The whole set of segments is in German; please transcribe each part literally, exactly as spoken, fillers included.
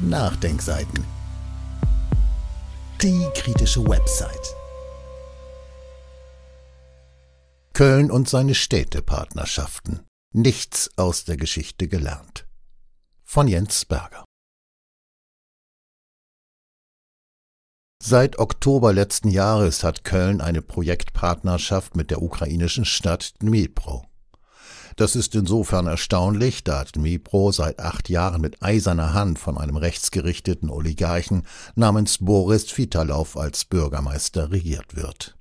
Nachdenkseiten. Die kritische Website. Köln und seine Städtepartnerschaften. Nichts aus der Geschichte gelernt. Von Jens Berger. Seit Oktober letzten Jahres hat Köln eine Projektpartnerschaft mit der ukrainischen Stadt Dnipro. Das ist insofern erstaunlich, da Dnipro seit acht Jahren mit eiserner Hand von einem rechtsgerichteten Oligarchen namens Boris Filatow als Bürgermeister regiert wird.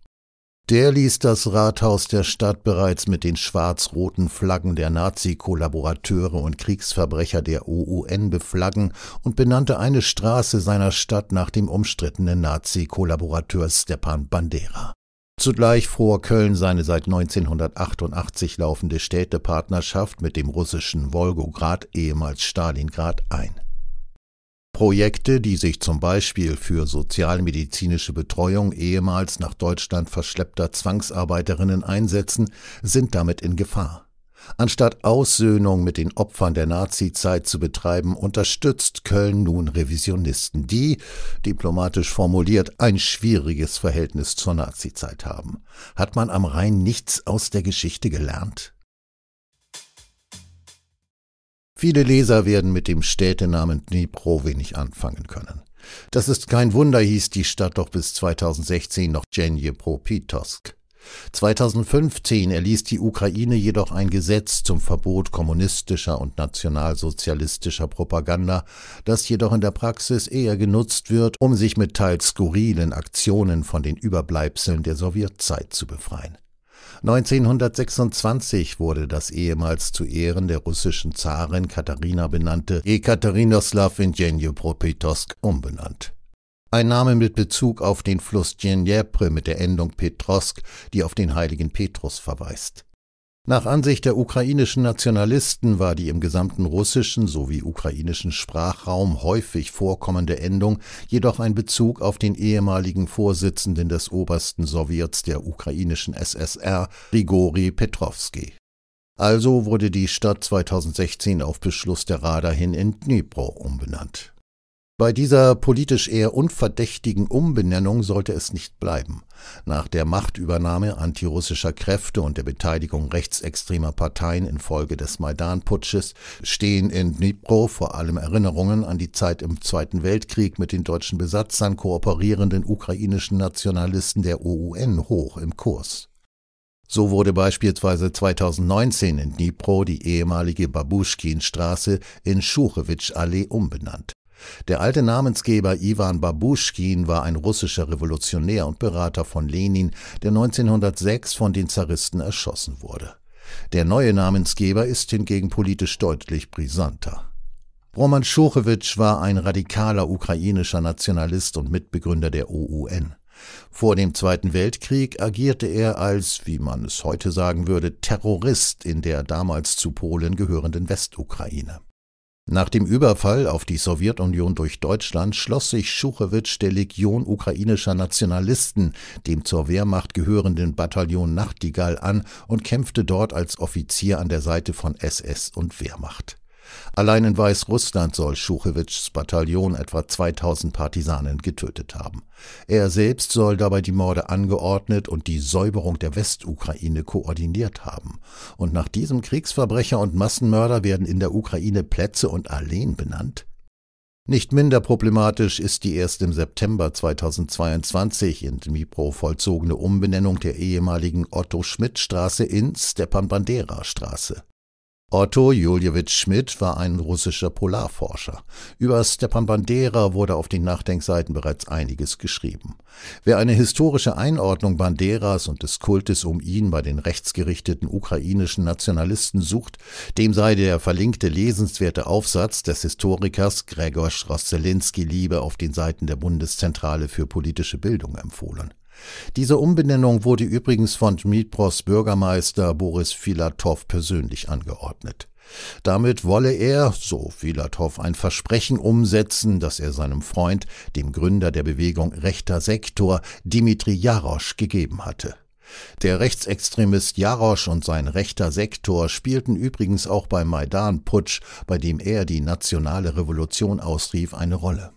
Der ließ das Rathaus der Stadt bereits mit den schwarz-roten Flaggen der Nazi-Kollaborateure und Kriegsverbrecher der O U N beflaggen und benannte eine Straße seiner Stadt nach dem umstrittenen Nazi-Kollaborateur Stepan Bandera. Zugleich fror Köln seine seit neunzehnhundertachtundachtzig laufende Städtepartnerschaft mit dem russischen Wolgograd, ehemals Stalingrad, ein. Projekte, die sich zum Beispiel für sozialmedizinische Betreuung ehemals nach Deutschland verschleppter Zwangsarbeiterinnen einsetzen, sind damit in Gefahr. Anstatt Aussöhnung mit den Opfern der Nazizeit zu betreiben, unterstützt Köln nun Revisionisten, die, diplomatisch formuliert, ein schwieriges Verhältnis zur Nazizeit haben. Hat man am Rhein nichts aus der Geschichte gelernt? Viele Leser werden mit dem Städtenamen Dnipro wenig anfangen können. Das ist kein Wunder, hieß die Stadt doch bis zweitausendsechzehn noch Dnjepropetosk. zweitausendfünfzehn erließ die Ukraine jedoch ein Gesetz zum Verbot kommunistischer und nationalsozialistischer Propaganda, das jedoch in der Praxis eher genutzt wird, um sich mit teils skurrilen Aktionen von den Überbleibseln der Sowjetzeit zu befreien. neunzehnhundertsechsundzwanzig wurde das ehemals zu Ehren der russischen Zarin Katharina benannte Ekaterinoslav in Ingenjopropetosk umbenannt. Ein Name mit Bezug auf den Fluss Dnjepr mit der Endung Petrowsk, die auf den heiligen Petrus verweist. Nach Ansicht der ukrainischen Nationalisten war die im gesamten russischen sowie ukrainischen Sprachraum häufig vorkommende Endung jedoch ein Bezug auf den ehemaligen Vorsitzenden des obersten Sowjets der ukrainischen S S R, Grigori Petrowski. Also wurde die Stadt zweitausendsechzehn auf Beschluss der Rada hin in Dnipro umbenannt. Bei dieser politisch eher unverdächtigen Umbenennung sollte es nicht bleiben. Nach der Machtübernahme antirussischer Kräfte und der Beteiligung rechtsextremer Parteien infolge des Maidan-Putsches stehen in Dnipro vor allem Erinnerungen an die Zeit im Zweiten Weltkrieg mit den deutschen Besatzern kooperierenden ukrainischen Nationalisten der O U N hoch im Kurs. So wurde beispielsweise zweitausendneunzehn in Dnipro die ehemalige Babuschkin-Straße in Schuchewitsch-Allee umbenannt. Der alte Namensgeber Iwan Babuschkin war ein russischer Revolutionär und Berater von Lenin, der neunzehnhundertsechs von den Zaristen erschossen wurde. Der neue Namensgeber ist hingegen politisch deutlich brisanter. Roman Schuchewitsch war ein radikaler ukrainischer Nationalist und Mitbegründer der O U N. Vor dem Zweiten Weltkrieg agierte er als, wie man es heute sagen würde, Terrorist in der damals zu Polen gehörenden Westukraine. Nach dem Überfall auf die Sowjetunion durch Deutschland schloss sich Schuchewitsch der Legion ukrainischer Nationalisten, dem zur Wehrmacht gehörenden Bataillon Nachtigall, an und kämpfte dort als Offizier an der Seite von S S und Wehrmacht. Allein in Weißrussland soll Schuchewitschs Bataillon etwa zweitausend Partisanen getötet haben. Er selbst soll dabei die Morde angeordnet und die Säuberung der Westukraine koordiniert haben. Und nach diesem Kriegsverbrecher und Massenmörder werden in der Ukraine Plätze und Alleen benannt? Nicht minder problematisch ist die erst im September zweitausendzweiundzwanzig in Dnipro vollzogene Umbenennung der ehemaligen Otto-Schmidt-Straße in Stepan-Bandera-Straße. Otto Juliewicz-Schmidt war ein russischer Polarforscher. Über Stepan Bandera wurde auf den Nachdenkseiten bereits einiges geschrieben. Wer eine historische Einordnung Banderas und des Kultes um ihn bei den rechtsgerichteten ukrainischen Nationalisten sucht, dem sei der verlinkte lesenswerte Aufsatz des Historikers Gregor Schroszelinski-Liebe auf den Seiten der Bundeszentrale für politische Bildung empfohlen. Diese Umbenennung wurde übrigens von Dnipros Bürgermeister Boris Filatow persönlich angeordnet. Damit wolle er, so Filatow, ein Versprechen umsetzen, das er seinem Freund, dem Gründer der Bewegung Rechter Sektor, Dimitri Jarosch, gegeben hatte. Der Rechtsextremist Jarosch und sein Rechter Sektor spielten übrigens auch beim Maidan-Putsch, bei dem er die nationale Revolution ausrief, eine Rolle.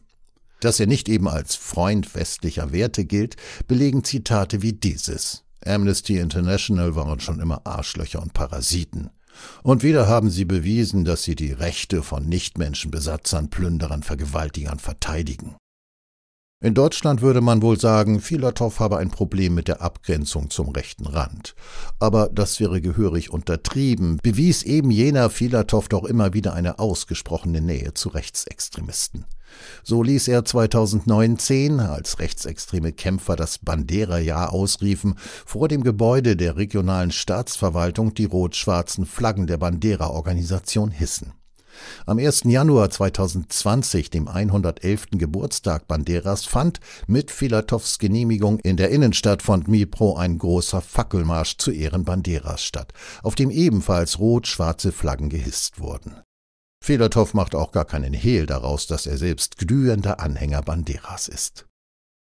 Dass er nicht eben als Freund westlicher Werte gilt, belegen Zitate wie dieses. Amnesty International waren schon immer Arschlöcher und Parasiten. Und wieder haben sie bewiesen, dass sie die Rechte von Nichtmenschenbesatzern, Plünderern, Vergewaltigern verteidigen. In Deutschland würde man wohl sagen, Filatow habe ein Problem mit der Abgrenzung zum rechten Rand. Aber das wäre gehörig untertrieben, bewies eben jener Filatow doch immer wieder eine ausgesprochene Nähe zu Rechtsextremisten. So ließ er zweitausendneunzehn, als rechtsextreme Kämpfer das Bandera-Jahr ausriefen, vor dem Gebäude der regionalen Staatsverwaltung die rot-schwarzen Flaggen der Bandera-Organisation hissen. Am ersten Januar zweitausendzwanzig, dem hundertelften Geburtstag Banderas, fand mit Filatows Genehmigung in der Innenstadt von Dnipro ein großer Fackelmarsch zu Ehren Banderas statt, auf dem ebenfalls rot-schwarze Flaggen gehisst wurden. Filatow macht auch gar keinen Hehl daraus, dass er selbst glühender Anhänger Banderas ist.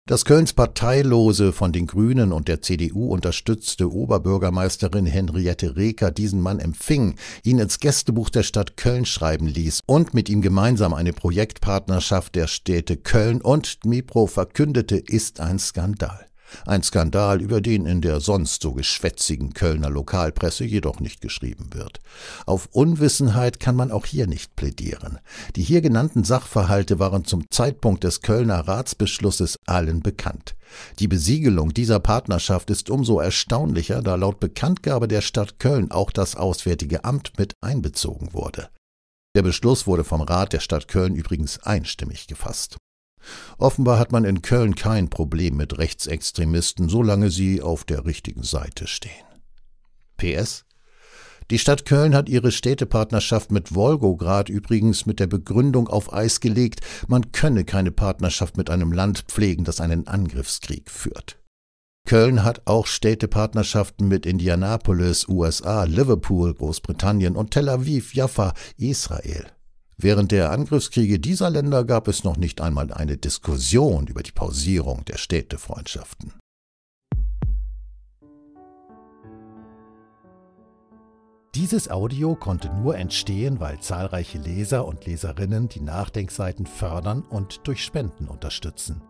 Dass Kölns parteilose, von den Grünen und der C D U unterstützte Oberbürgermeisterin Henriette Reker diesen Mann empfing, ihn ins Gästebuch der Stadt Köln schreiben ließ und mit ihm gemeinsam eine Projektpartnerschaft der Städte Köln und Dnipro verkündete, ist ein Skandal. Ein Skandal, über den in der sonst so geschwätzigen Kölner Lokalpresse jedoch nicht geschrieben wird. Auf Unwissenheit kann man auch hier nicht plädieren. Die hier genannten Sachverhalte waren zum Zeitpunkt des Kölner Ratsbeschlusses allen bekannt. Die Besiegelung dieser Partnerschaft ist umso erstaunlicher, da laut Bekanntgabe der Stadt Köln auch das Auswärtige Amt mit einbezogen wurde. Der Beschluss wurde vom Rat der Stadt Köln übrigens einstimmig gefasst. Offenbar hat man in Köln kein Problem mit Rechtsextremisten, solange sie auf der richtigen Seite stehen. P S Die Stadt Köln hat ihre Städtepartnerschaft mit Wolgograd übrigens mit der Begründung auf Eis gelegt, man könne keine Partnerschaft mit einem Land pflegen, das einen Angriffskrieg führt. Köln hat auch Städtepartnerschaften mit Indianapolis, U S A, Liverpool, Großbritannien und Tel Aviv, Jaffa, Israel. Während der Angriffskriege dieser Länder gab es noch nicht einmal eine Diskussion über die Pausierung der Städtefreundschaften. Dieses Audio konnte nur entstehen, weil zahlreiche Leser und Leserinnen die Nachdenkseiten fördern und durch Spenden unterstützen.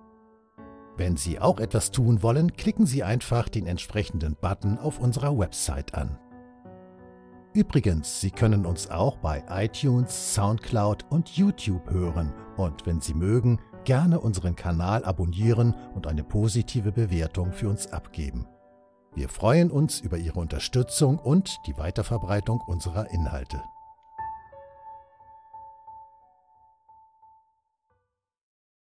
Wenn Sie auch etwas tun wollen, klicken Sie einfach den entsprechenden Button auf unserer Website an. Übrigens, Sie können uns auch bei iTunes, Soundcloud und YouTube hören und, wenn Sie mögen, gerne unseren Kanal abonnieren und eine positive Bewertung für uns abgeben. Wir freuen uns über Ihre Unterstützung und die Weiterverbreitung unserer Inhalte.